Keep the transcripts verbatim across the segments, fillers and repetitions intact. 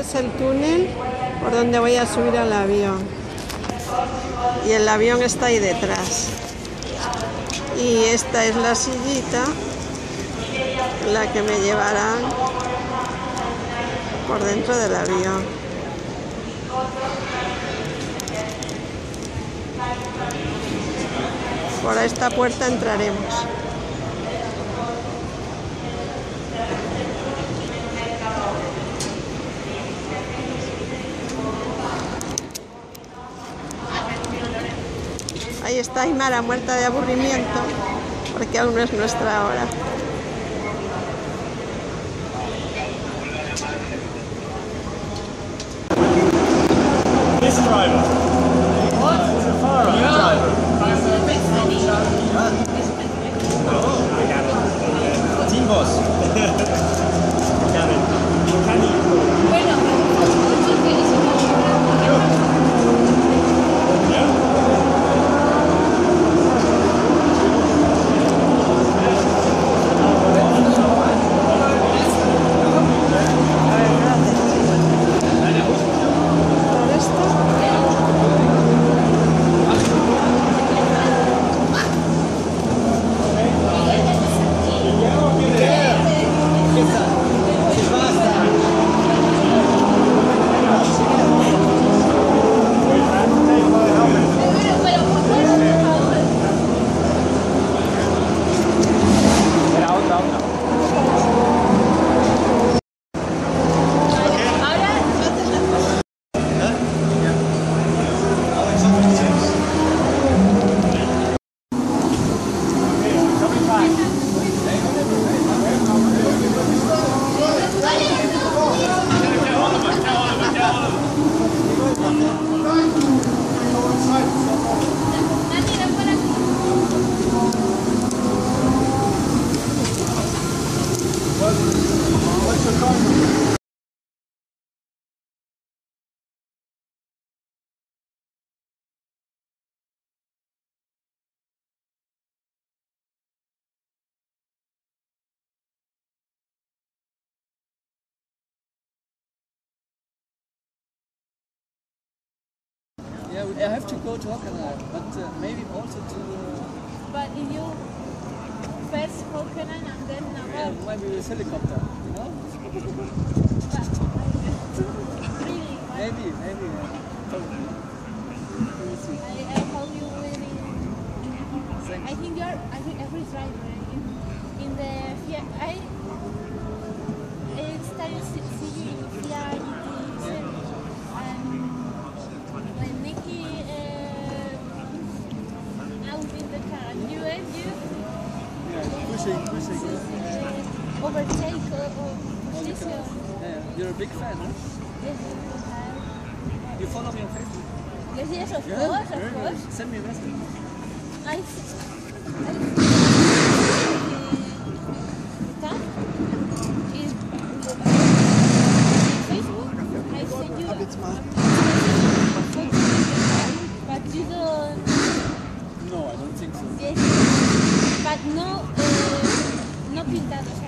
ese es el túnel por donde voy a subir al avión. Y el avión está ahí detrás. Y esta es la sillita, la que me llevarán por dentro del avión. Por esta puerta entraremos. Ahí está Aymara, muerta de aburrimiento, porque aún no es nuestra hora. This driver. What? It's a foreign driver. Oh. Team boss. Yeah, I have to go to Hockenheim, but uh, maybe also to... Uh, but you first Hockenheim and then Naval? Yeah, maybe with helicopter, you know? Really? Maybe, maybe. Yeah. I, I hope you really... Thanks. I think you're... I think every driver in, in the... Yeah, I... It's time to see you in the V R. Overtake or position. Yeah, you're a big fan, huh? Yes, uh, you follow me on Facebook? Yes, yes, of yeah, course, of course. Good. Send me a message. I Facebook, I send you a Facebook, but you don't... No, I don't think so. Yes, but no, uh, not in that chat.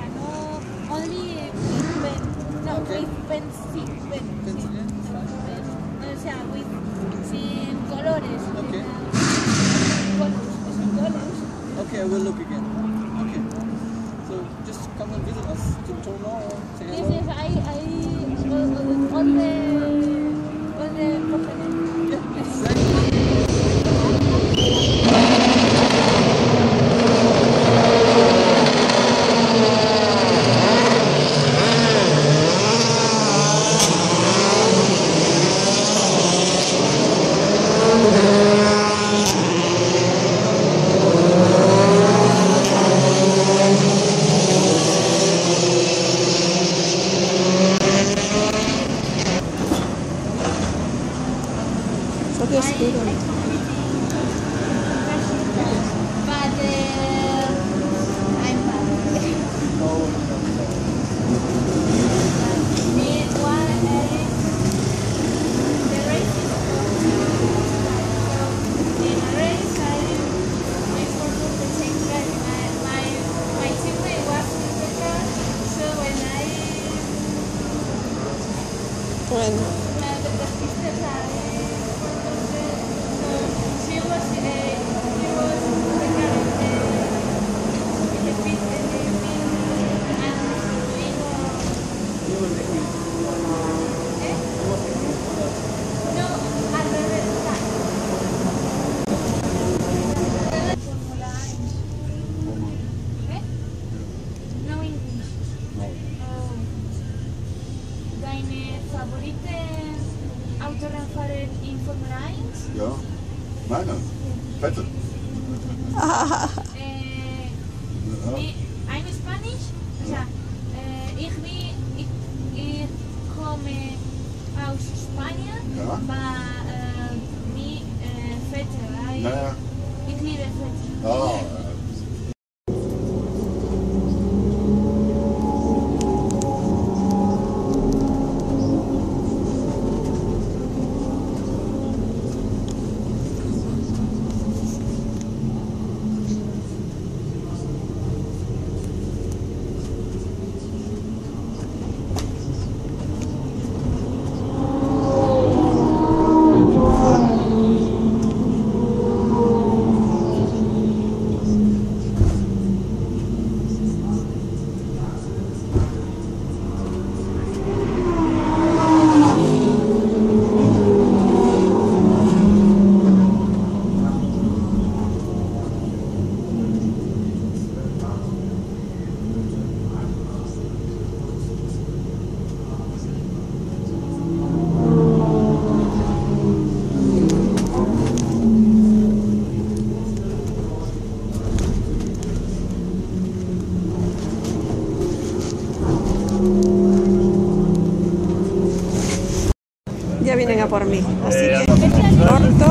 Only when, no, okay. When, when, when, o sea, with, sin colores. Okay. Colors, colors. Okay, I will look again. Okay. So just come and visit us to tomorrow. Yes, yes, I, I, all, all the, all the company. Yeah, exactly. Thank you. Bueno. Ja, meine. Fette. eh, I'm Spanish. O sea, eh, ich, bin, ich, ich komme aus Spanien, ja. Aber äh, mi äh, Fette. Ich, naja. Ich liebe Fette. Oh. Ya vienen a por mí, así que corto.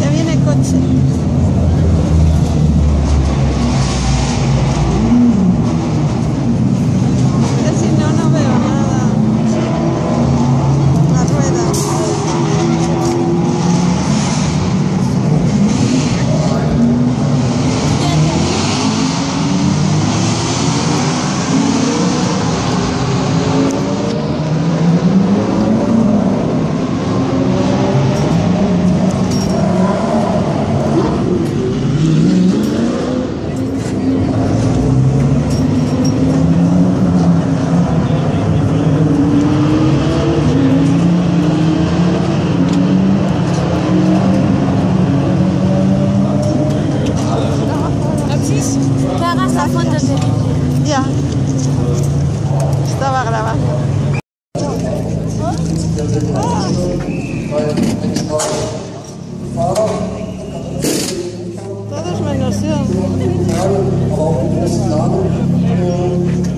Ya viene el coche. Ya, estaba grabando. Todos menos yo.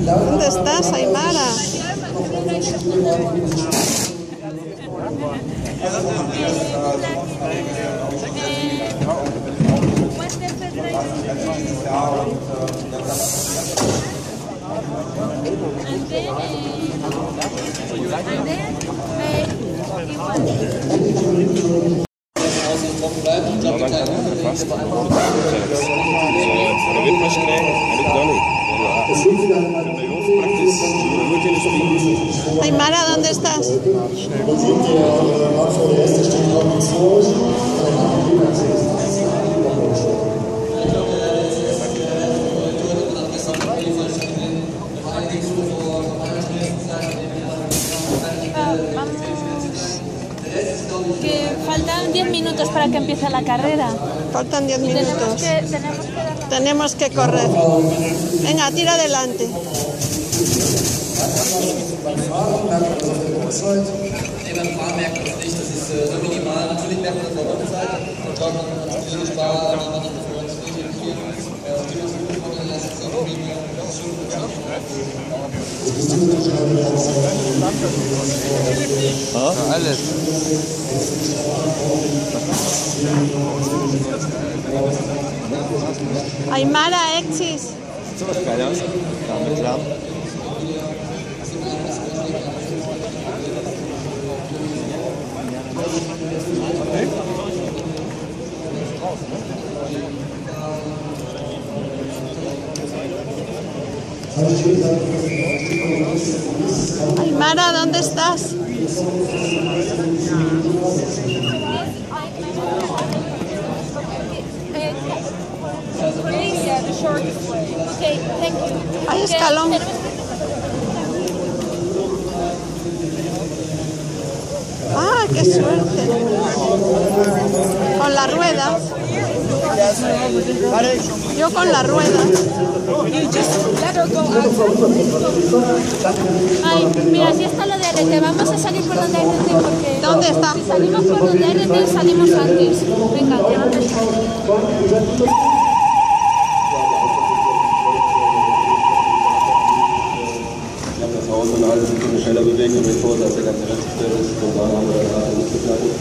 ¿Dónde estás, Aymara? And then, uh, and then Aymara, ¿dónde estás? Faltan diez minutos para que empiece la carrera. Faltan diez minutos. Tenemos que, tenemos, que tenemos que correr. Venga, tira adelante. Ja, alles. Aymara, Exis. Sieht sowas geil aus? Damit klar. Okay. Aymara, ¿dónde estás? Hay escalón. Ah, qué suerte. Con la rueda. Yo con la rueda. Ay, mira, si está lo de R T, vamos a salir por donde R T porque... ¿Dónde está? Si salimos por donde R T, salimos antes. Venga, te vamos. Und alles ein bisschen schneller bewegen und bevor das der ganze Rest ist, und dann haben wir da alles gefallen.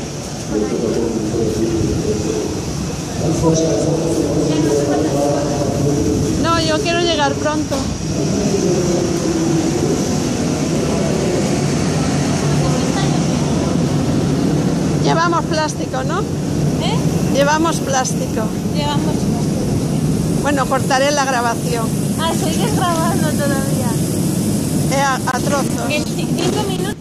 No, yo quiero llegar pronto. Llevamos plástico, ¿no? ¿Eh? Llevamos plástico. Llevamos plástico. Bueno, cortaré la grabación. Ah, sigues grabando todavía. A, a trozos. En cinco minutos.